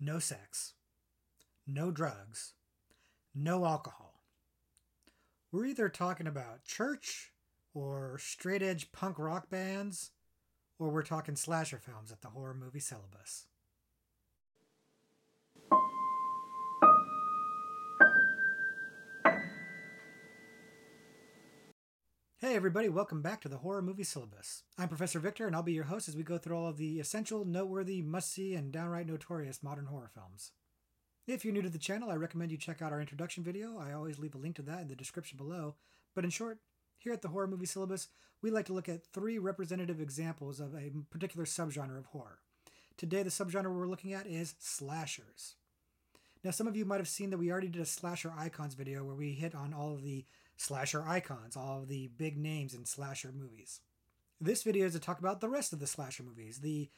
No sex, no drugs, no alcohol. We're either talking about church or straight edge punk rock bands, or we're talking slasher films at the Horror Movie Syllabus. Hey everybody, welcome back to the Horror Movie Syllabus. I'm Professor Victor, and I'll be your host as we go through all of the essential, noteworthy, must-see, and downright notorious modern horror films. If you're new to the channel, I recommend you check out our introduction video. I always leave a link to that in the description below. But in short, here at the Horror Movie Syllabus, we like to look at three representative examples of a particular subgenre of horror. Today, the subgenre we're looking at is slashers. Now, some of you might have seen that we already did a slasher icons video where we hit on all of the slasher icons, all of the big names in slasher movies. This video is to talk about the rest of the slasher movies, the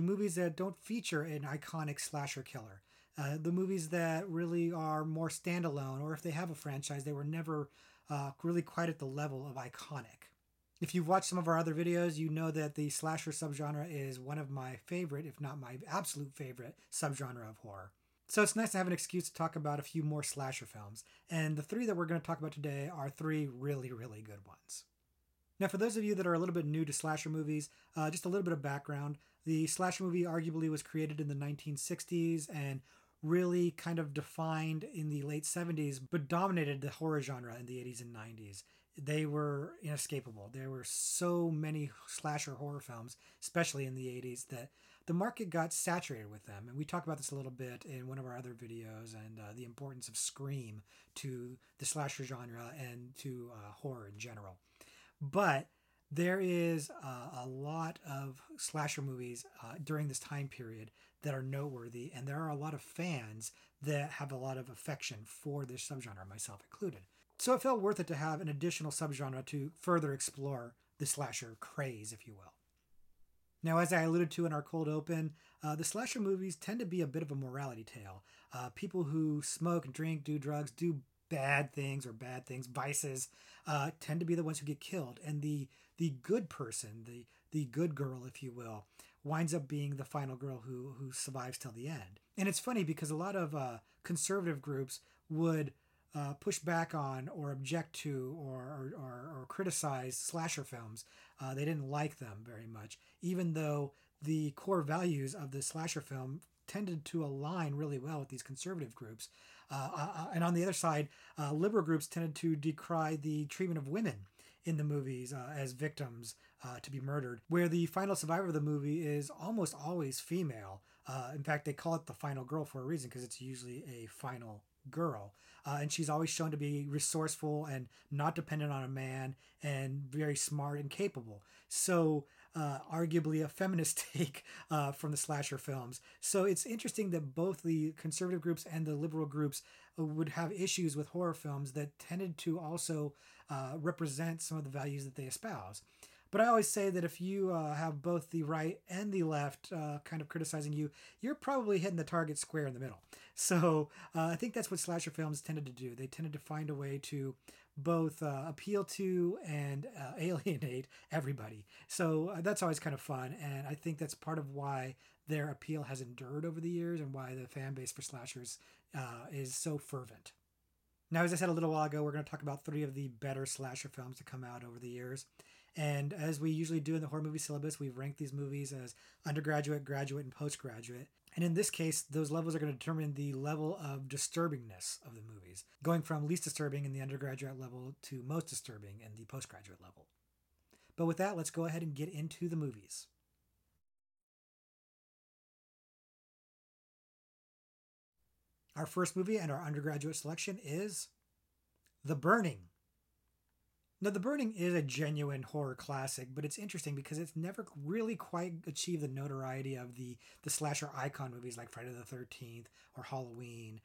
movies that don't feature an iconic slasher killer, the movies that really are more standalone, or if they have a franchise, they were never really quite at the level of iconic. If you've watched some of our other videos, you know that the slasher subgenre is one of my favorite, if not my absolute favorite, subgenre of horror. So it's nice to have an excuse to talk about a few more slasher films, and the three that we're going to talk about today are three really, really good ones. Now, for those of you that are a little bit new to slasher movies, just a little bit of background. The slasher movie arguably was created in the 1960s and really kind of defined in the late 70s, but dominated the horror genre in the 80s and 90s. They were inescapable. There were so many slasher horror films, especially in the 80s, that the market got saturated with them. And we talk about this a little bit in one of our other videos, and the importance of Scream to the slasher genre and to horror in general. But there is a lot of slasher movies during this time period that are noteworthy, and there are a lot of fans that have a lot of affection for this subgenre, myself included. So it felt worth it to have an additional subgenre to further explore the slasher craze, if you will. Now, as I alluded to in our cold open, the slasher movies tend to be a bit of a morality tale. People who smoke, drink, do drugs, do bad things, vices, tend to be the ones who get killed. And the good person, the good girl, if you will, winds up being the final girl who survives till the end. And it's funny because a lot of conservative groups would push back on or object to or criticize slasher films. They didn't like them very much, even though the core values of the slasher film tended to align really well with these conservative groups. And on the other side, liberal groups tended to decry the treatment of women in the movies as victims to be murdered, where the final survivor of the movie is almost always female. In fact, they call it the final girl for a reason, because it's usually a final girl, and she's always shown to be resourceful and not dependent on a man and very smart and capable. So arguably a feminist take from the slasher films. So it's interesting that both the conservative groups and the liberal groups would have issues with horror films that tended to also represent some of the values that they espouse. But I always say that if you have both the right and the left kind of criticizing you, you're probably hitting the target square in the middle. So I think that's what slasher films tended to do. They tended to find a way to both appeal to and alienate everybody. So that's always kind of fun. And I think that's part of why their appeal has endured over the years and why the fan base for slashers is so fervent. Now, as I said a little while ago, we're going to talk about three of the better slasher films to come out over the years. And as we usually do in the Horror Movie Syllabus, we've ranked these movies as undergraduate, graduate, and postgraduate. And in this case, those levels are going to determine the level of disturbingness of the movies, going from least disturbing in the undergraduate level to most disturbing in the postgraduate level. But with that, let's go ahead and get into the movies. Our first movie and our undergraduate selection is The Burning. Now, The Burning is a genuine horror classic, but it's interesting because it's never really quite achieved the notoriety of the slasher icon movies like Friday the 13th or Halloween,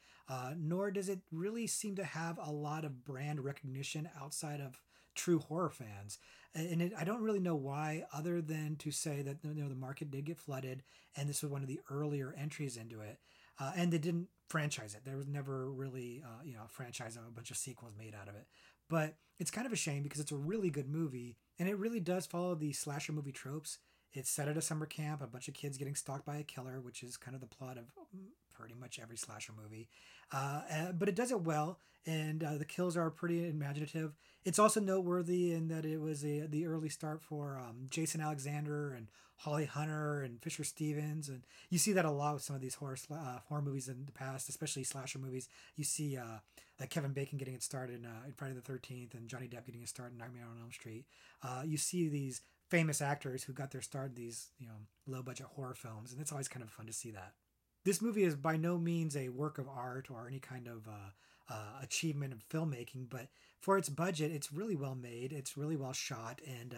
nor does it really seem to have a lot of brand recognition outside of true horror fans. And I don't really know why, other than to say that, you know, the market did get flooded, and this was one of the earlier entries into it, and they didn't franchise it. There was never really a franchise of a bunch of sequels made out of it. But it's kind of a shame because it's a really good movie, and it really does follow the slasher movie tropes. It's set at a summer camp, a bunch of kids getting stalked by a killer, which is kind of the plot of pretty much every slasher movie. But it does it well, and the kills are pretty imaginative. It's also noteworthy in that it was the early start for Jason Alexander and Holly Hunter and Fisher Stevens. And you see that a lot with some of these horror movies in the past, especially slasher movies. You see like Kevin Bacon getting it started in Friday the 13th and Johnny Depp getting it started in Nightmare on Elm Street. You see these famous actors who got their start in these, low-budget horror films, and it's always kind of fun to see that. This movie is by no means a work of art or any kind of achievement of filmmaking, but for its budget, it's really well made, it's really well shot, and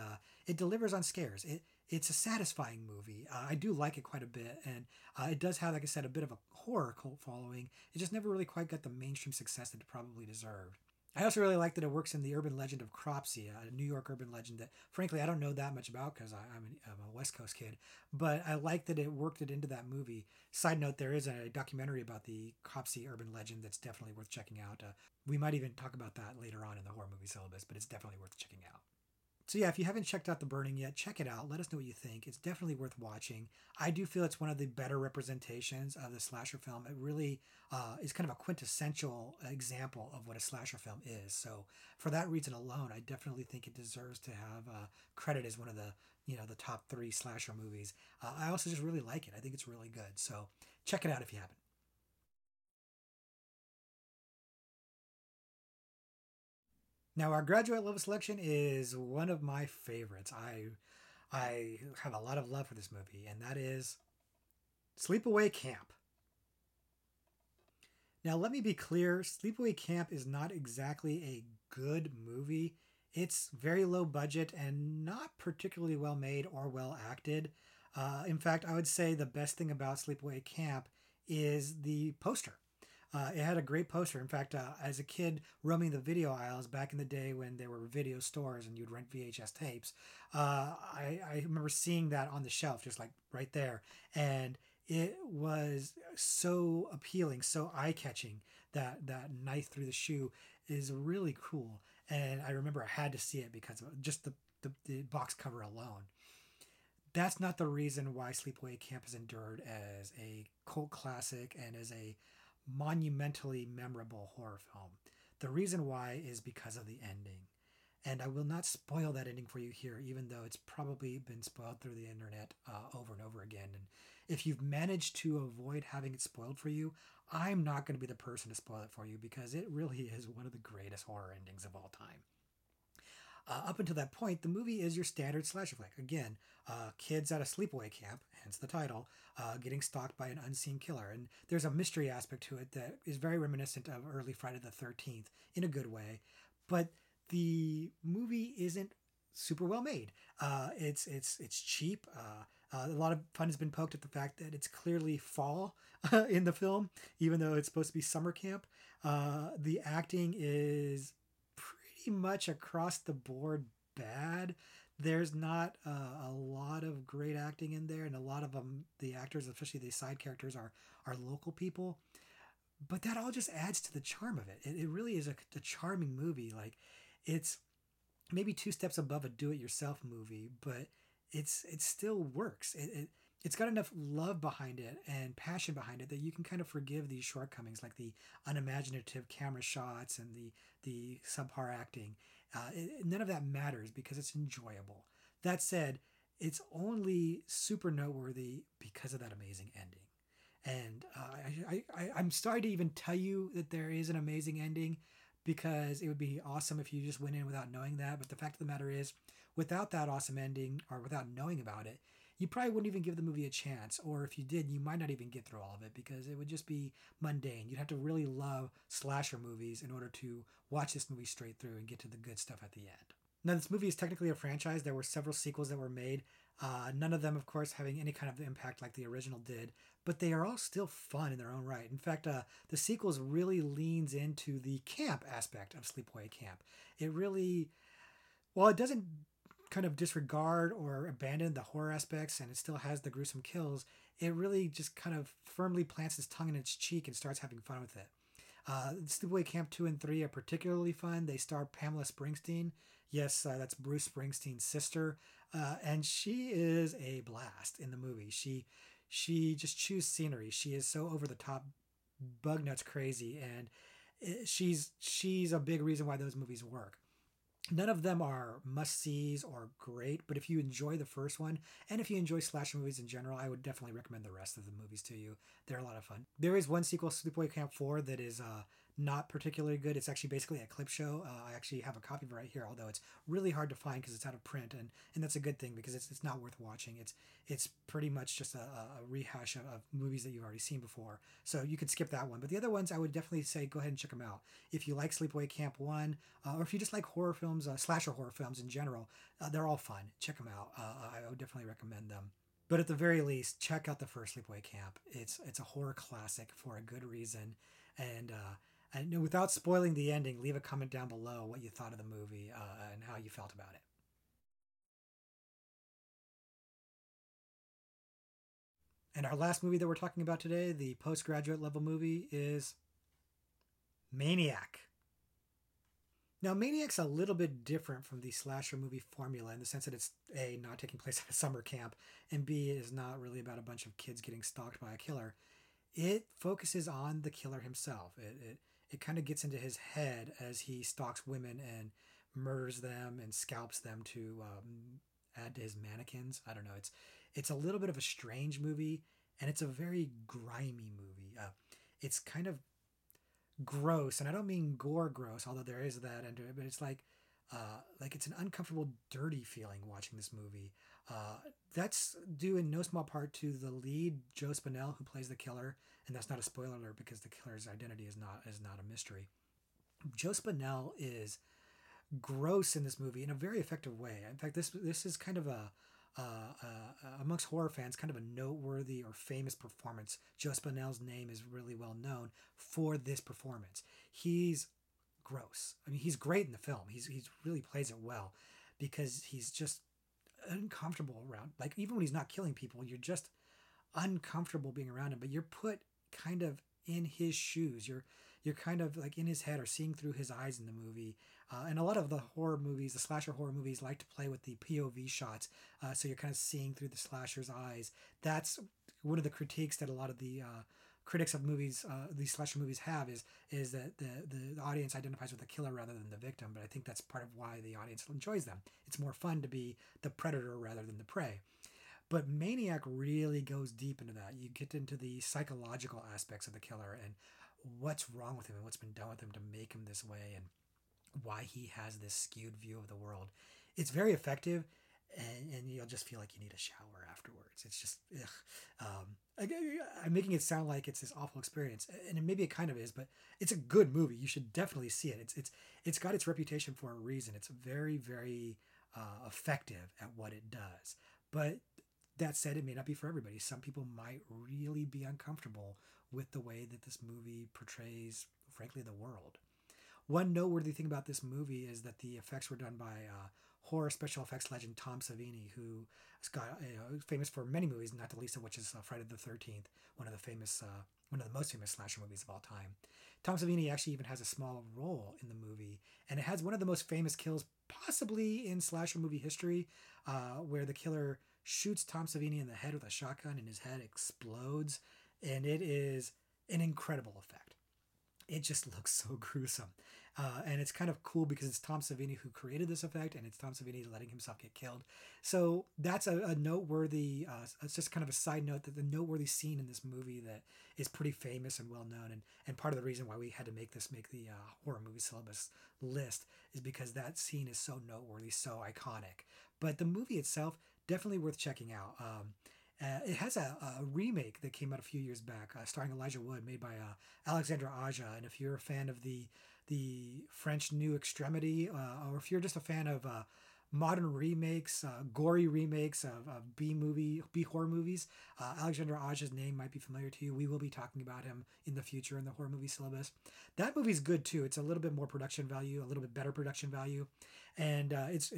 it delivers on scares. It's a satisfying movie. I do like it quite a bit, and it does have, like I said, a bit of a horror cult following. It just never really quite got the mainstream success that it probably deserved. I also really like that it works in the urban legend of Cropsey, a New York urban legend that, frankly, I don't know that much about because I'm a West Coast kid, but I like that it worked it into that movie. Side note, there is a documentary about the Cropsey urban legend that's definitely worth checking out. We might even talk about that later on in the horror movie syllabus, but it's definitely worth checking out. So yeah, if you haven't checked out The Burning yet, check it out. Let us know what you think. It's definitely worth watching. I do feel it's one of the better representations of the slasher film. It really is kind of a quintessential example of what a slasher film is. So for that reason alone, I definitely think it deserves to have credit as one of the the top three slasher movies. I also just really like it. I think it's really good. So check it out if you haven't. Now, our graduate level selection is one of my favorites. I have a lot of love for this movie, and that is Sleepaway Camp. Now, let me be clear. Sleepaway Camp is not exactly a good movie. It's very low budget and not particularly well made or well acted. In fact, I would say the best thing about Sleepaway Camp is the poster. It had a great poster. In fact, as a kid roaming the video aisles back in the day when there were video stores and you'd rent VHS tapes, I remember seeing that on the shelf, just like right there. And it was so appealing, so eye-catching. That knife through the shoe is really cool. And I remember I had to see it because of just the box cover alone. That's not the reason why Sleepaway Camp has endured as a cult classic and as a monumentally memorable horror film. The reason why is because of the ending. And I will not spoil that ending for you here, even though it's probably been spoiled through the internet over and over again. And if you've managed to avoid having it spoiled for you, I'm not going to be the person to spoil it for you because it really is one of the greatest horror endings of all time. Up until that point, the movie is your standard slasher flick. Again, kids at a sleepaway camp, hence the title, getting stalked by an unseen killer. And there's a mystery aspect to it that is very reminiscent of early Friday the 13th in a good way. But the movie isn't super well made. It's cheap. A lot of fun has been poked at the fact that it's clearly fall in the film, even though it's supposed to be summer camp. The acting is pretty much across the board bad. There's not a lot of great acting in there, and a lot of the actors, especially the side characters, are local people. But that all just adds to the charm of it. It really is a charming movie. Like, it's maybe two steps above a do-it-yourself movie, but it still works. It's got enough love behind it and passion behind it that you can kind of forgive these shortcomings, like the unimaginative camera shots and the subpar acting. None of that matters because it's enjoyable. That said, it's only super noteworthy because of that amazing ending. And I'm sorry to even tell you that there is an amazing ending, because it would be awesome if you just went in without knowing that. But the fact of the matter is, without that awesome ending, or without knowing about it, you probably wouldn't even give the movie a chance, or if you did, you might not even get through all of it because it would just be mundane. You'd have to really love slasher movies in order to watch this movie straight through and get to the good stuff at the end. Now, this movie is technically a franchise. There were several sequels that were made, none of them, of course, having any kind of impact like the original did, but they are all still fun in their own right. In fact, the sequels really leans into the camp aspect of Sleepaway Camp. It really, well, it doesn't kind of disregard or abandon the horror aspects, and it still has the gruesome kills. It really just kind of firmly plants its tongue in its cheek and starts having fun with it. Sleepaway Camp 2 and 3 are particularly fun. They star Pamela Springsteen. Yes, that's Bruce Springsteen's sister. And she is a blast in the movie. She just chews scenery. She is so over the top, bug nuts crazy, and she's a big reason why those movies work. None of them are must-sees or great, but if you enjoy the first one, and if you enjoy slasher movies in general, I would definitely recommend the rest of the movies to you. They're a lot of fun. There is one sequel, Sleepaway Camp 4, that is not particularly good. It's actually basically a clip show. I actually have a copy of it right here, although it's really hard to find because it's out of print, and that's a good thing because it's not worth watching. It's pretty much just a rehash of movies that you've already seen before, so you could skip that one. But the other ones, I would definitely say go ahead and check them out. If you like Sleepaway Camp 1, or if you just like horror films, slasher horror films in general, they're all fun. Check them out. I would definitely recommend them. But at the very least, check out the first Sleepaway Camp. It's a horror classic for a good reason. And without spoiling the ending, leave a comment down below what you thought of the movie and how you felt about it. And our last movie that we're talking about today, the postgraduate level movie, is Maniac. Now, Maniac's a little bit different from the slasher movie formula in the sense that it's A, not taking place at a summer camp, and B, it is not really about a bunch of kids getting stalked by a killer. It focuses on the killer himself. It kind of gets into his head as he stalks women and murders them and scalps them to add to his mannequins. I don't know. It's a little bit of a strange movie, and it's a very grimy movie. It's kind of gross, and I don't mean gore gross, although there is that into it, but it's like it's an uncomfortable, dirty feeling watching this movie. That's due in no small part to the lead, Joe Spinell, who plays the killer, and that's not a spoiler alert because the killer's identity is not a mystery. Joe Spinell is gross in this movie in a very effective way. In fact, this is kind of a amongst horror fans, kind of a noteworthy or famous performance. Joe Spinell's name is really well known for this performance. He's gross. I mean, he's great in the film. He's really plays it well because he's just uncomfortable around. Like, even when he's not killing people, you're just uncomfortable being around him, but you're put kind of in his shoes. You're kind of like in his head or seeing through his eyes in the movie. And a lot of the horror movies, the slasher horror movies, like to play with the POV shots. So you're kind of seeing through the slasher's eyes. That's one of the critiques that a lot of the critics of movies, these slasher movies have is that the audience identifies with the killer rather than the victim. But I think that's part of why the audience enjoys them. It's more fun to be the predator rather than the prey. But Maniac really goes deep into that. You get into the psychological aspects of the killer and what's wrong with him and what's been done with him to make him this way and why he has this skewed view of the world. It's very effective, and you'll just feel like you need a shower afterwards. It's just, I'm making it sound like it's this awful experience, and maybe it kind of is, but it's a good movie. You should definitely see it. It's got its reputation for a reason. It's very, very effective at what it does. But that said, it may not be for everybody. Some people might really be uncomfortable with the way that this movie portrays, frankly, the world. One noteworthy thing about this movie is that the effects were done by horror special effects legend Tom Savini, who has got famous for many movies, not the least of which is Friday the 13th, one of the most famous slasher movies of all time. Tom Savini actually even has a small role in the movie, and it has one of the most famous kills possibly in slasher movie history, where the killer shoots Tom Savini in the head with a shotgun and his head explodes, and it is an incredible effect. It just looks so gruesome. And it's kind of cool because it's Tom Savini who created this effect, and it's Tom Savini letting himself get killed. So that's a noteworthy, it's just kind of a side note, that the noteworthy scene in this movie that is pretty famous and well-known, and part of the reason why we had to make the horror movie syllabus list is because that scene is so noteworthy, so iconic. But the movie itself, definitely worth checking out. It has a remake that came out a few years back, starring Elijah Wood, made by Alexandra Aja. And if you're a fan of the French New Extremity, or if you're just a fan of modern remakes, gory remakes of B-horror movies, Alexandra Aja's name might be familiar to you. We will be talking about him in the future in the horror movie syllabus. That movie's good, too. It's a little bit more production value, a little bit better production value. And it's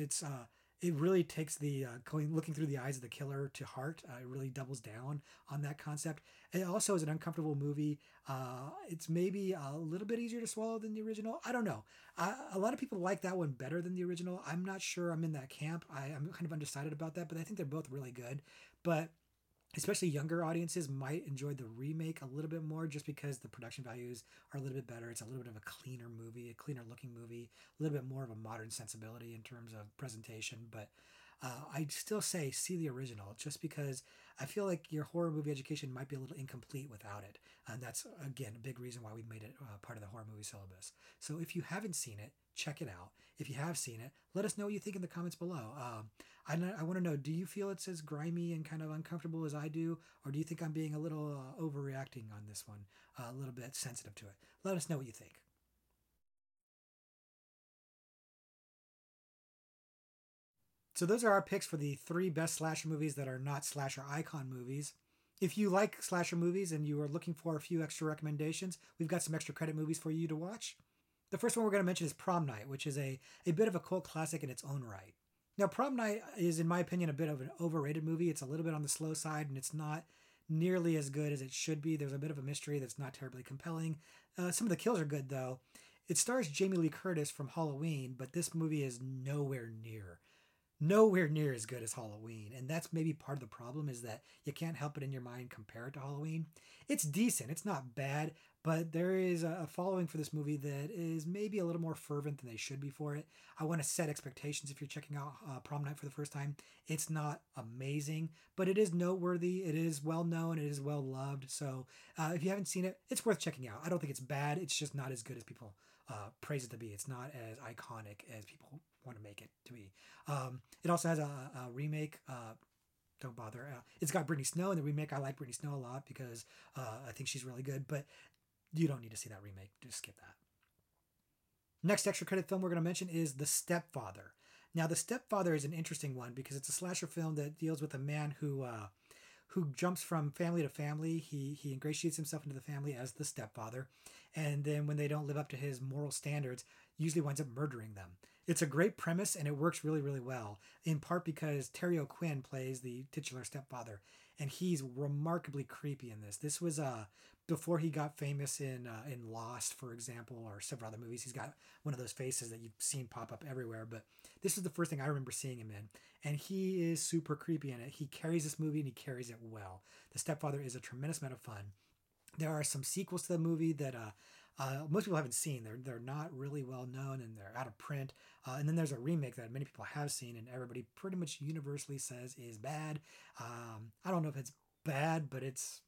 it really takes the looking through the eyes of the killer to heart. It really doubles down on that concept. It also is an uncomfortable movie. It's maybe a little bit easier to swallow than the original. I don't know. A lot of people like that one better than the original. I'm not sure I'm in that camp. I'm kind of undecided about that, but I think they're both really good. But especially younger audiences might enjoy the remake a little bit more just because the production values are a little bit better. It's a little bit of a cleaner movie, a cleaner looking movie, a little bit more of a modern sensibility in terms of presentation. But I'd still say see the original just because I feel like your horror movie education might be a little incomplete without it. And that's, again, a big reason why we made it part of the horror movie syllabus. So if you haven't seen it, check it out. If you have seen it, let us know what you think in the comments below. I want to know, do you feel it's as grimy and kind of uncomfortable as I do? Or do you think I'm being a little overreacting on this one, a little bit sensitive to it? Let us know what you think. So those are our picks for the 3 best slasher movies that are not slasher icon movies. If you like slasher movies and you are looking for a few extra recommendations, we've got some extra credit movies for you to watch. The first one we're going to mention is Prom Night, which is a bit of a cult classic in its own right. Now, Prom Night is, in my opinion, a bit of an overrated movie. It's a little bit on the slow side, and it's not nearly as good as it should be. There's a bit of a mystery that's not terribly compelling. Some of the kills are good, though. It stars Jamie Lee Curtis from Halloween, but this movie is nowhere near as good as Halloween, and that's maybe part of the problem, is that you can't help it in your mind compare it to Halloween. It's decent, it's not bad, but there is a following for this movie that is maybe a little more fervent than they should be for it. I want to set expectations if you're checking out Prom Night for the first time. It's not amazing, but it is noteworthy, it is well known, it is well loved, so if you haven't seen it, it's worth checking out. I don't think it's bad, it's just not as good as people praise it to be. It's not as iconic as people want to make it to be. It also has a remake. Don't bother. It's got Britney Snow in the remake. I like Britney Snow a lot because I think she's really good, but you don't need to see that remake. Just skip that. Next extra credit film we're going to mention is The Stepfather. Now, The Stepfather is an interesting one because it's a slasher film that deals with a man who jumps from family to family. He ingratiates himself into the family as the stepfather. And then when they don't live up to his moral standards, usually winds up murdering them. It's a great premise and it works really, really well, in part because Terry O'Quinn plays the titular stepfather. And he's remarkably creepy in this. This was before he got famous in Lost, for example, or several other movies. He's got one of those faces that you've seen pop up everywhere. But this is the first thing I remember seeing him in. And he is super creepy in it. He carries this movie and he carries it well. The Stepfather is a tremendous amount of fun. There are some sequels to the movie that most people haven't seen. They're not really well known and they're out of print. And then there's a remake that many people have seen and everybody pretty much universally says is bad. I don't know if it's bad, but it's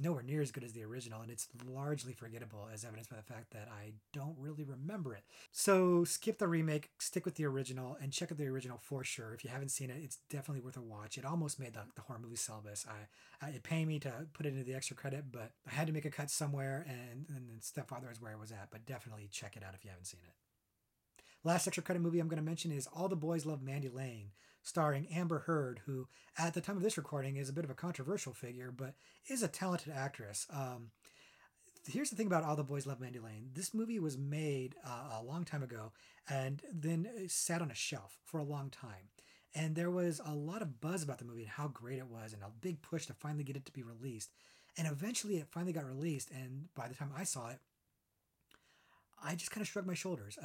nowhere near as good as the original, and it's largely forgettable, as evidenced by the fact that I don't really remember it. So skip the remake, stick with the original, and check out the original for sure. If you haven't seen it, it's definitely worth a watch. It almost made the horror movie syllabus. It paid me to put it into the extra credit, but I had to make a cut somewhere, and Stepfather is where I was at, but definitely check it out if you haven't seen it. Last extra credit movie I'm going to mention is All the Boys Love Mandy Lane, starring Amber Heard, who at the time of this recording is a bit of a controversial figure, but is a talented actress. Here's the thing about All the Boys Love Mandy Lane. This movie was made a long time ago and then sat on a shelf for a long time. And there was a lot of buzz about the movie and how great it was and a big push to finally get it to be released. And eventually it finally got released. And by the time I saw it, I just kind of shrugged my shoulders.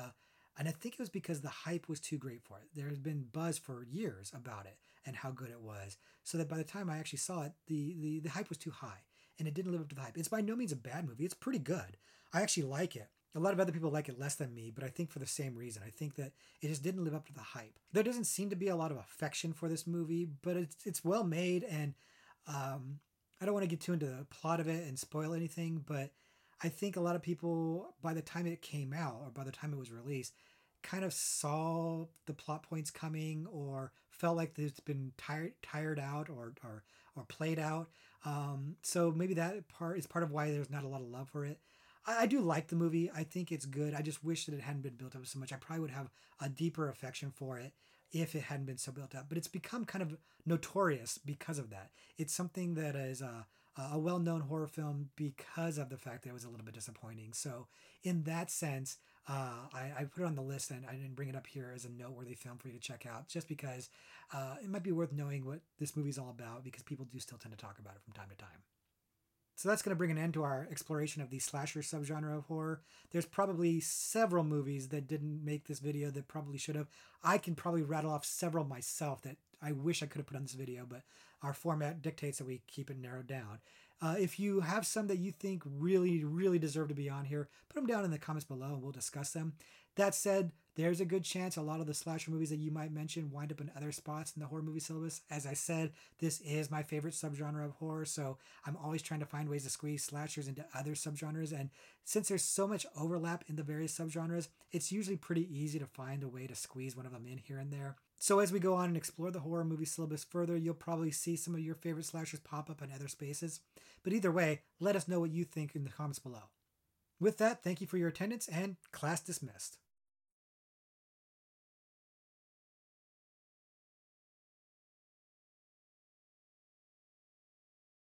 And I think it was because the hype was too great for it. There has been buzz for years about it and how good it was. So that by the time I actually saw it, the hype was too high. And it didn't live up to the hype. It's by no means a bad movie. It's pretty good. I actually like it. A lot of other people like it less than me, but I think for the same reason. I think that it just didn't live up to the hype. There doesn't seem to be a lot of affection for this movie, but it's well made. And I don't want to get too into the plot of it and spoil anything, but I think a lot of people, by the time it came out or by the time it was released, kind of saw the plot points coming or felt like it's been tired out or played out. So maybe that part is part of why there's not a lot of love for it. I do like the movie. I think it's good. I just wish that it hadn't been built up so much. I probably would have a deeper affection for it if it hadn't been so built up. But it's become kind of notorious because of that. It's something that is a well-known horror film because of the fact that it was a little bit disappointing. So in that sense, I put it on the list, and I didn't bring it up here as a noteworthy film for you to check out, just because it might be worth knowing what this movie's all about, because people do still tend to talk about it from time to time. So that's going to bring an end to our exploration of the slasher subgenre of horror. There's probably several movies that didn't make this video that probably should have. I can probably rattle off several myself that I wish I could have put on this video, but our format dictates that we keep it narrowed down. If you have some that you think really, really deserve to be on here, put them down in the comments below and we'll discuss them. That said, there's a good chance a lot of the slasher movies that you might mention wind up in other spots in the horror movie syllabus. As I said, this is my favorite subgenre of horror, so I'm always trying to find ways to squeeze slashers into other subgenres. And since there's so much overlap in the various subgenres, it's usually pretty easy to find a way to squeeze one of them in here and there. So as we go on and explore the horror movie syllabus further, you'll probably see some of your favorite slashers pop up in other spaces. But either way, let us know what you think in the comments below. With that, thank you for your attendance, and class dismissed.